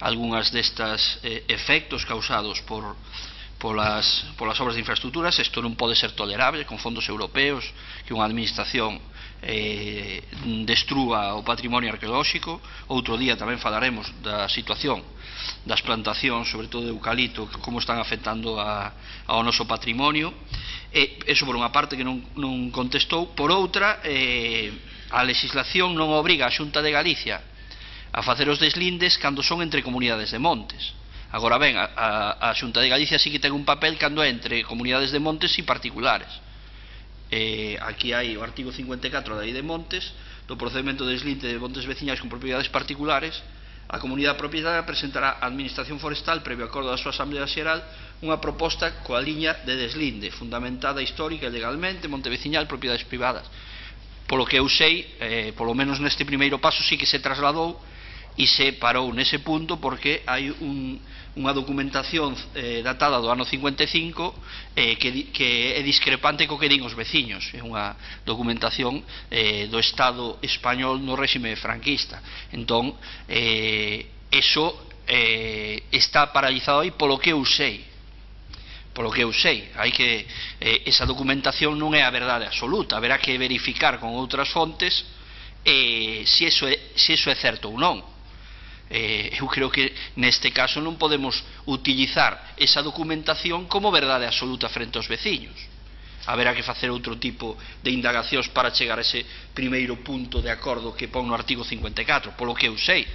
algunhas destas efectos causados polas obras de infraestructuras. Isto non pode ser tolerable con fondos europeos que unha administración destrúa o patrimonio arqueolóxico. Outro día tamén falaremos da situación das plantacións, sobre todo de eucalipto, como están afectando ao noso patrimonio. Eso por unha parte que non contestou. Por outra, a legislación non obriga a Xunta de Galicia a facer os deslindes cando son entre comunidades de montes. Agora ben, a Xunta de Galicia sí que ten un papel cando é entre comunidades de montes e particulares. Aquí hai o artigo 54 da Lei de Montes, do procedimento de deslinde de montes veciñais con propiedades particulares. A comunidade propietaria presentará á Administración Forestal, previo acordo da súa Asamblea Xeral, unha proposta coa liña de deslinde fundamentada histórica e legalmente, monte veciñal, propiedades privadas. Polo que eu sei, polo menos neste primeiro paso, sí que se trasladou e se parou nese punto, porque hai unha documentación datada do ano 55 que é discrepante co que din os veciños. É unha documentación do Estado español no réxime franquista. Entón, eso está paralizado aí, polo que eu sei. Esa documentación non é a verdade absoluta. Haberá que verificar con outras fontes se eso é certo ou non. Eu creo que neste caso non podemos utilizar esa documentación como verdade absoluta frente aos veciños. Haberá que facer outro tipo de indagacións para chegar a ese primeiro punto de acordo que pon no artigo 54, polo que eu sei.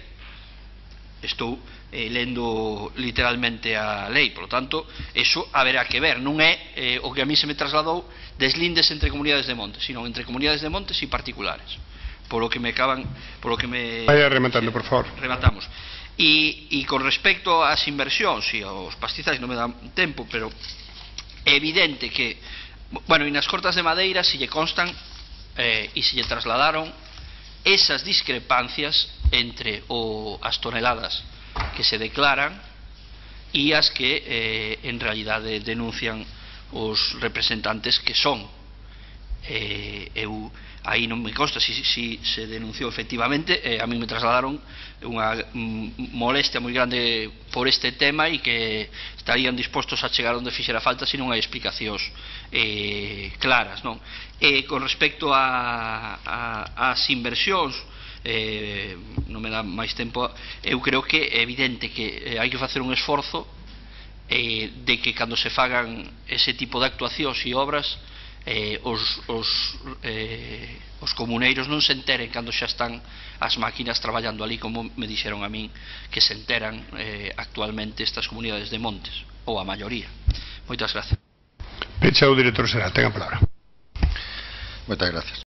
Estou lendo literalmente a lei, polo tanto, eso haberá que ver. Non é o que a mí se me trasladou deslindes entre comunidades de montes, sino entre comunidades de montes e particulares. Polo que me... Vaya rematando, por favor. Rematamos. E con respecto ás inversións e aos pastizais non me dan tempo, pero é evidente que, bueno, e nas Cortas de Madeira se lle constan e se lle trasladaron esas discrepancias entre as toneladas que se declaran e as que en realidade denuncian os representantes que son. Eu aí non me consta se se denunciou efectivamente. A mí me trasladaron unha molestia moi grande por este tema e que estarían dispostos a chegar onde fixera falta se non hai explicacións claras. Con respecto ás inversións, non me dá máis tempo. Eu creo que é evidente que hai que facer un esforzo de que cando se fagan ese tipo de actuacións e obras os comuneiros non se enteren cando xa están as máquinas traballando ali, como me dixeron a min que se enteran actualmente estas comunidades de montes, ou a maioría. Moitas gracias. Pecha o director Xeral, ten a palabra. Moitas gracias.